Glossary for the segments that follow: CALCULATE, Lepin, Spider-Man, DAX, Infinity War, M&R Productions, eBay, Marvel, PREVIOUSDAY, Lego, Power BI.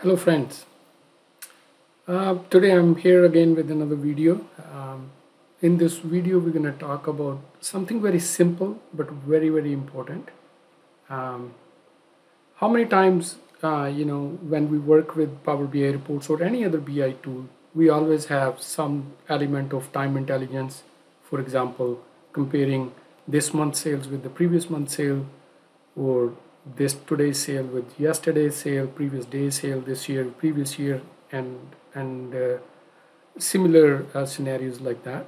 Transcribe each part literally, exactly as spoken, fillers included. Hello friends, uh, today I'm here again with another video. Um, in this video we're going to talk about something very simple but very very important. Um, how many times uh, you know, when we work with Power B I reports or any other B I tool, we always have some element of time intelligence. For example, comparing this month's sales with the previous month's sale, or this today's sale with yesterday's sale, previous day sale, this year, previous year, and and uh, similar uh, scenarios like that.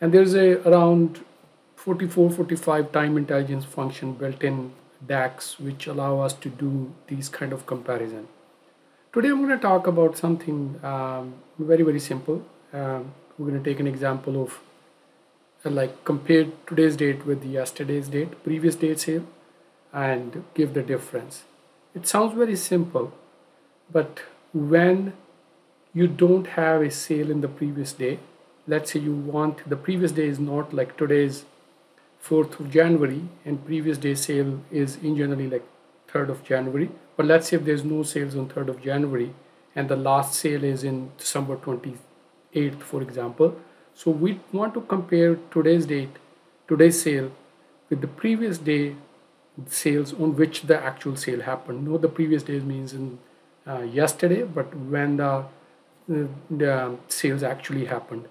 And there's a around forty-four forty-five time intelligence function built in DAX which allow us to do these kind of comparison. Today I'm going to talk about something um, very very simple. Um, we're going to take an example of uh, like compare today's date with yesterday's date, previous day sale, and give the difference. It sounds very simple, but when you don't have a sale in the previous day, let's say you want the previous day is not like today's fourth of January and previous day sale is in generally like third of January, but let's say if there's no sales on third of January and the last sale is in December twenty-eighth, for example. So we want to compare today's date, today's sale, with the previous day sales on which the actual sale happened. No, the previous days means in uh, yesterday, but when the, the, the sales actually happened.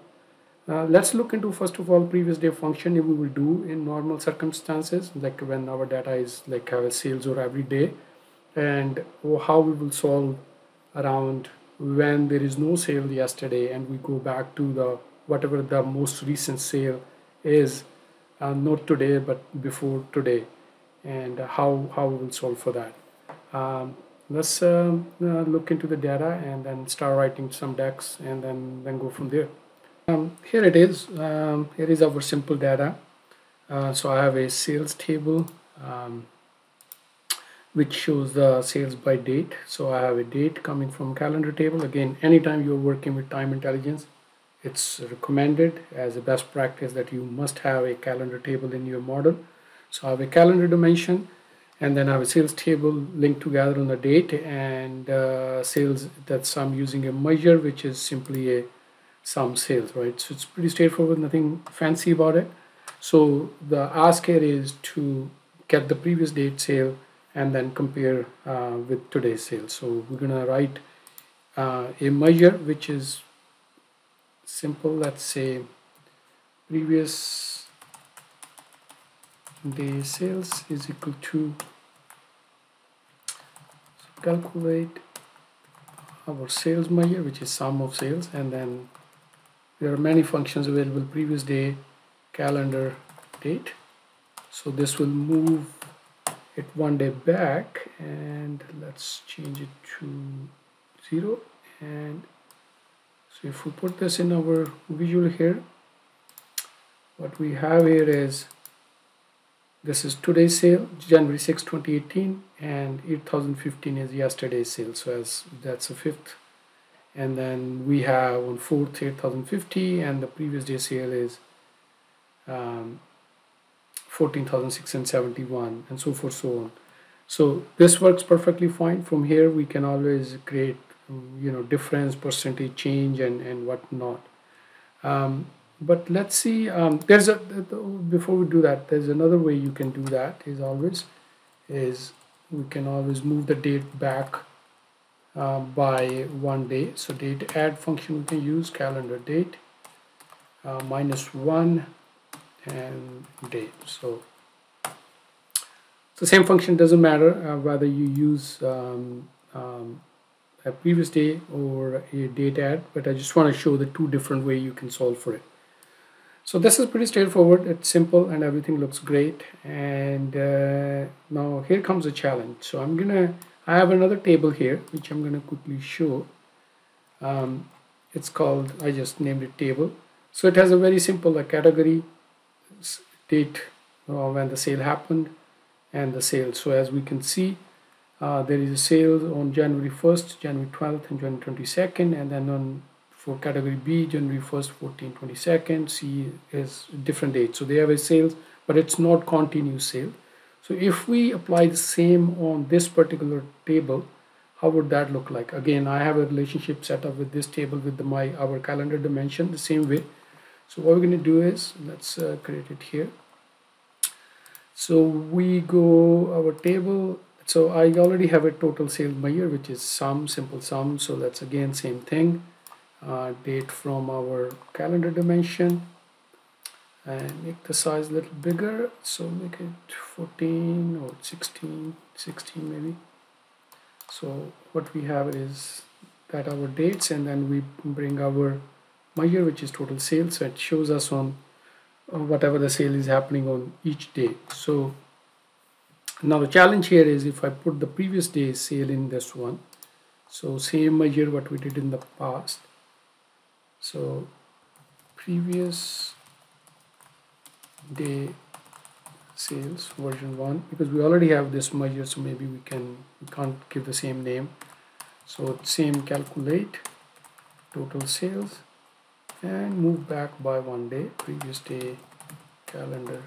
Uh, let's look into first of all previous day function. If we will do in normal circumstances, like when our data is like have a sales or every day, and how we will solve around when there is no sale yesterday and we go back to the whatever the most recent sale is, uh, not today but before today, and how, how we will solve for that. Um, let's um, uh, look into the data and then start writing some D A X and then, then go from there. Um, here it is. Um, here is our simple data. Uh, so I have a sales table um, which shows the sales by date. So I have a date coming from calendar table. Again, anytime you're working with time intelligence, it's recommended as a best practice that you must have a calendar table in your model. So I have a calendar dimension, and then I have a sales table linked together on the date, and uh, sales, that's I'm using a measure which is simply a sum sales, right? So it's pretty straightforward, nothing fancy about it. So the ask here is to get the previous date sale and then compare uh, with today's sale. So we're gonna write uh, a measure which is simple. Let's say previous day sales is equal to, so calculate our sales measure which is sum of sales, and then there are many functions available: previous day, calendar, date. So this will move it one day back, and let's change it to zero. And so if we put this in our visual here, what we have here is this is today's sale, January sixth twenty eighteen, and eight thousand fifteen is yesterday's sale, so as that's a fifth. And then we have on fourth eight thousand fifty, and the previous day sale is um, fourteen thousand six hundred seventy-one, and so forth, so on. So this works perfectly fine. From here we can always create, you know, difference, percentage change, and and whatnot. Um, But let's see, um, there's a, before we do that, there's another way you can do that is always, is we can always move the date back uh, by one day. So date add function we can use, calendar date, uh, minus one and date. So the same function, doesn't matter uh, whether you use um, um, a previous day or a date add, but I just want to show the two different ways you can solve for it. So this is pretty straightforward, it's simple, and everything looks great. And uh, now here comes a challenge. So I'm gonna, I have another table here which I'm gonna quickly show. Um, it's called, I just named it table. So it has a very simple uh, category, date uh, when the sale happened, and the sale. So as we can see, uh, there is a sale on January first, January twelfth, and January twenty-second, and then on for category B, January first, fourteenth, twenty-second, C is different date. So they have a sales, but it's not continuous sale. So if we apply the same on this particular table, how would that look like? Again, I have a relationship set up with this table with the, my our calendar dimension the same way. So what we're going to do is, let's uh, create it here. So we go our table. So I already have a total sales by year, which is sum, simple sum. So that's again same thing. Uh, date from our calendar dimension, and make the size a little bigger. So make it fourteen or sixteen, sixteen maybe. So what we have is that our dates, and then we bring our my year, which is total sales, so it shows us on uh, whatever the sale is happening on each day. So now the challenge here is if I put the previous day's sale in this one, so same my year what we did in the past. So previous day sales version one, because we already have this merger, so maybe we can we can't give the same name. So same calculate total sales and move back by one day, previous day calendar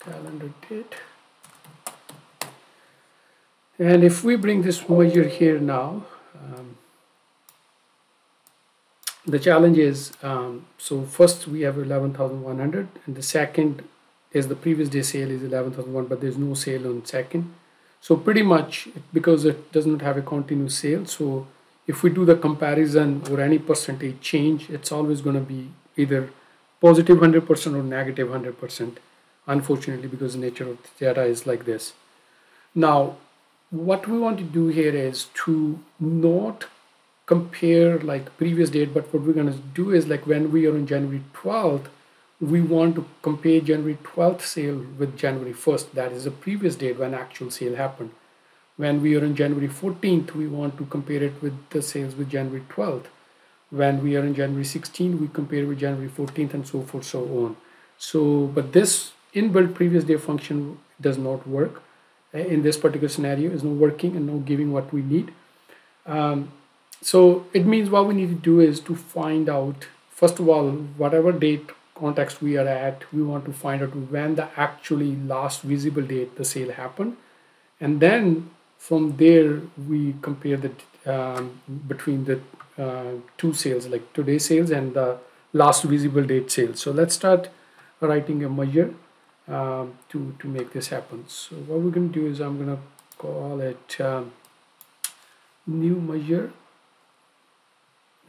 calendar date. And if we bring this merger here now, um, the challenge is, um, so first we have eleven thousand one hundred, and the second is the previous day sale is eleven thousand one, but there's no sale on second. So pretty much, because it does not have a continuous sale, so if we do the comparison or any percentage change, it's always going to be either positive one hundred percent or negative one hundred percent, unfortunately, because the nature of the data is like this. Now, what we want to do here is to not compare like previous date, but what we're going to do is, like when we are on January twelfth, we want to compare January twelfth sale with January first, that is the previous date when actual sale happened. When we are on January fourteenth, we want to compare it with the sales with January twelfth. When we are on January sixteenth, we compare with January fourteenth, and so forth, so on. So but this inbuilt previous day function does not work in this particular scenario, is not working and not giving what we need. um, So it means what we need to do is to find out, first of all, whatever date context we are at, we want to find out when the actually last visible date the sale happened. And then from there, we compare the um, between the uh, two sales, like today's sales and the last visible date sales. So let's start writing a merger um, to, to make this happen. So what we're going to do is I'm going to call it um, new merger,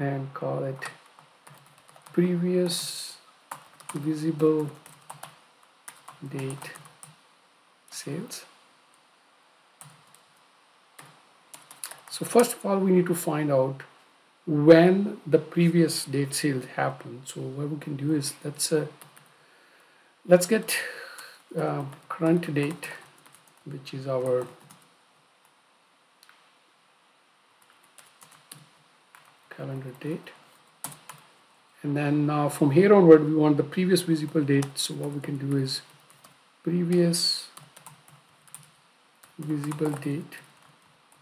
and call it previous visible date sales. So first of all, we need to find out when the previous date sales happened. So what we can do is, let's uh, let's get uh, current date, which is our calendar date, and then now uh, from here onward we want the previous visible date. So what we can do is previous visible date,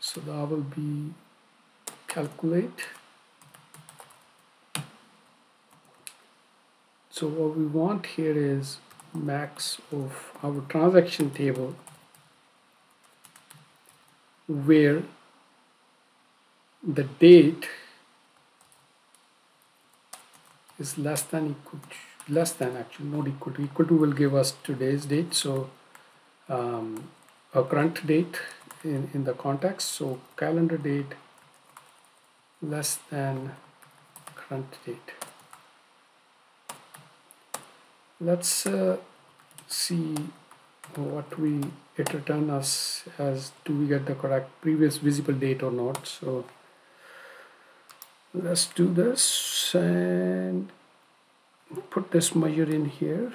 so that will be calculate. So what we want here is max of our transaction table, where the date is less than equal to, less than actually not equal to, equal to will give us today's date. So um, a current date in, in the context, so calendar date less than current date. Let's uh, see what we it return us as, do we get the correct previous visible date or not. So let's do this and put this measure in here.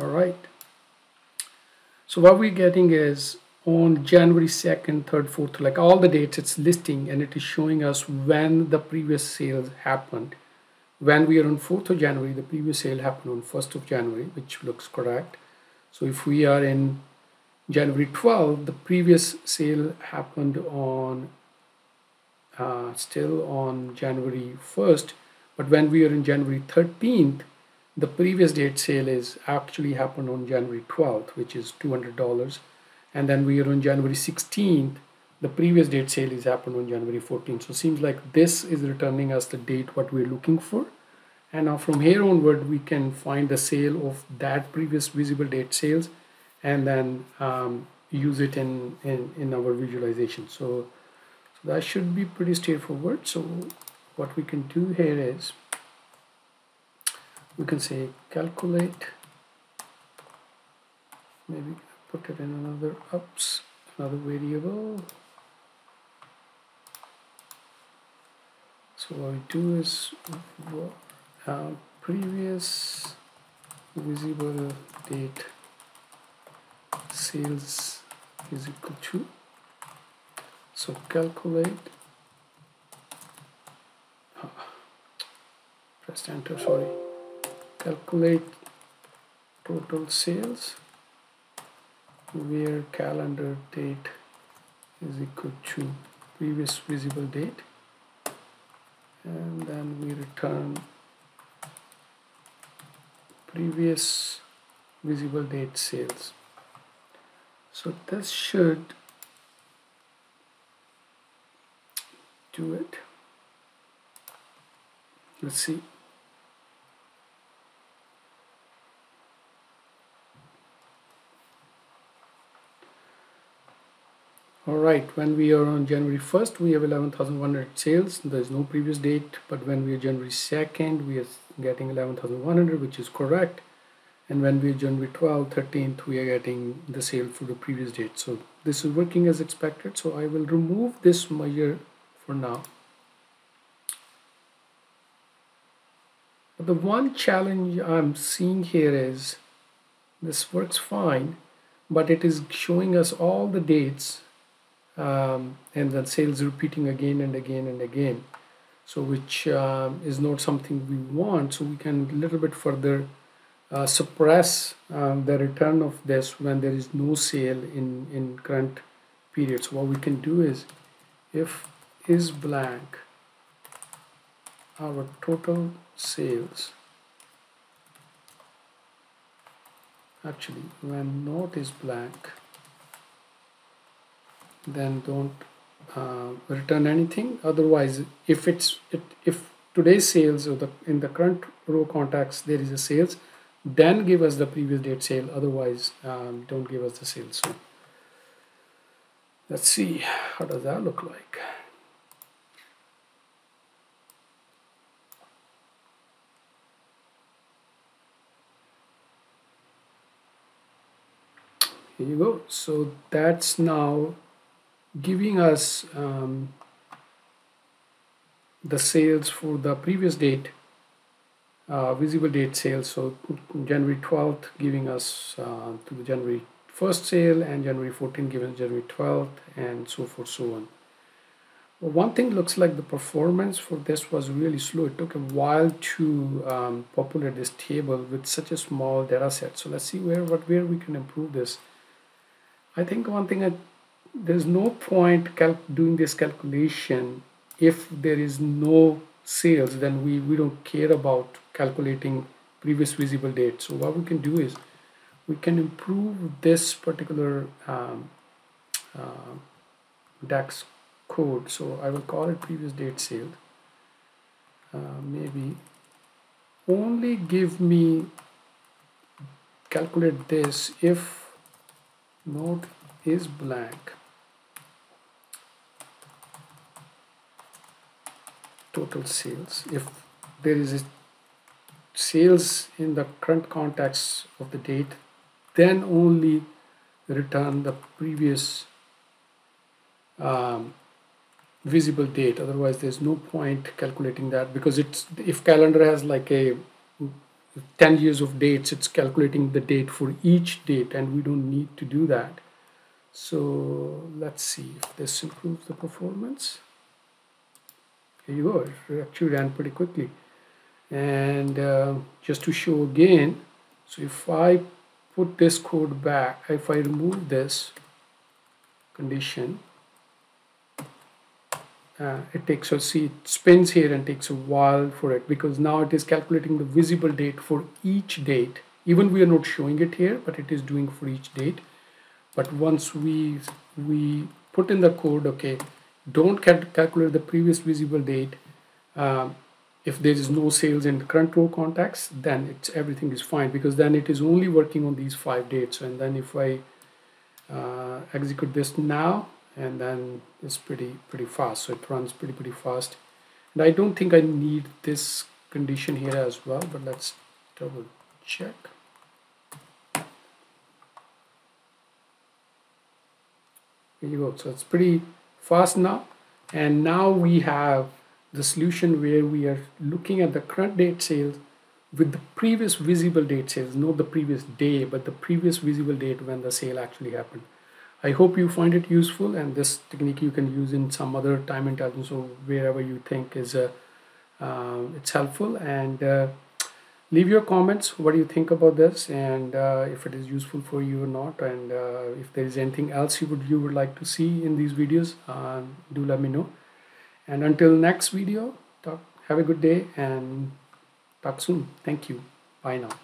All right. So what we're getting is on January second, third, fourth, like all the dates it's listing, and it is showing us when the previous sales happened. When we are on fourth of January, the previous sale happened on first of January, which looks correct. So if we are in January twelfth, the previous sale happened on uh, still on January first, but when we are in January thirteenth, the previous date sale is actually happened on January twelfth, which is two hundred dollars, and then we are on January sixteenth. The previous date sale is happened on January fourteenth. So it seems like this is returning us the date what we're looking for. And now from here onward, we can find the sale of that previous visible date sales and then um, use it in, in, in our visualization. So, so that should be pretty straightforward. So what we can do here is we can say calculate, maybe put it in another ups, another variable. So what we do is uh, previous visible date sales is equal to, so calculate, oh, press enter, sorry, calculate total sales where calendar date is equal to previous visible date, and then we return previous visible date sales. So this should do it. Let's see. Alright, when we are on January first, we have eleven thousand one hundred sales. There is no previous date, but when we are January second, we are getting eleven thousand one hundred, which is correct. And when we are January twelfth, thirteenth, we are getting the sale for the previous date. So this is working as expected. So I will remove this measure for now. But the one challenge I'm seeing here is this works fine, but it is showing us all the dates. Um, and then sales repeating again and again and again, so which um, is not something we want. So we can a little bit further uh, suppress um, the return of this when there is no sale in, in current period. So what we can do is if is blank our total sales, actually when not is blank, then don't uh, return anything. Otherwise, if it's it, if today's sales or the in the current row contacts there is a sales, then give us the previous date sale. Otherwise, um, don't give us the sales. So let's see, how does that look like? Here you go. So that's now giving us um, the sales for the previous date, uh, visible date sales. So January twelfth giving us uh, to the January first sale, and January fourteenth giving us January twelfth, and so forth, so on. Well, one thing looks like the performance for this was really slow. It took a while to um, populate this table with such a small data set. So let's see where what where we can improve this. I think one thing, I, there's no point calc doing this calculation if there is no sales. Then we, we don't care about calculating previous visible date. So what we can do is we can improve this particular um, uh, DAX code. So I will call it previous date sale. Uh, maybe only give me calculate this if not is blank total sales. If there is a sales in the current context of the date, then only return the previous um, visible date. Otherwise, there's no point calculating that, because it's if calendar has like a ten years of dates, it's calculating the date for each date, and we don't need to do that. So let's see if this improves the performance. Here you go, it actually ran pretty quickly. And uh, just to show again, so if I put this code back, if I remove this condition, Uh, it takes a see it spins here and takes a while for it, because now it is calculating the visible date for each date. Even we are not showing it here, but it is doing for each date. But once we we put in the code, okay, don't cal calculate the previous visible date uh, if there is no sales in the current row context, then it's everything is fine, because then it is only working on these five dates. And then if I uh, execute this now, and then it's pretty pretty fast, so it runs pretty pretty fast. And I don't think I need this condition here as well, but let's double check. There you go. So it's pretty fast now, and now we have the solution where we are looking at the current date sales with the previous visible date sales, not the previous day, but the previous visible date when the sale actually happened. I hope you find it useful, and this technique you can use in some other time intelligence or wherever you think is uh, uh, it's helpful. And uh, leave your comments, what do you think about this, and uh, if it is useful for you or not, and uh, if there is anything else you would you would like to see in these videos, uh, do let me know. And until next video, talk, have a good day and talk soon. Thank you. Bye now.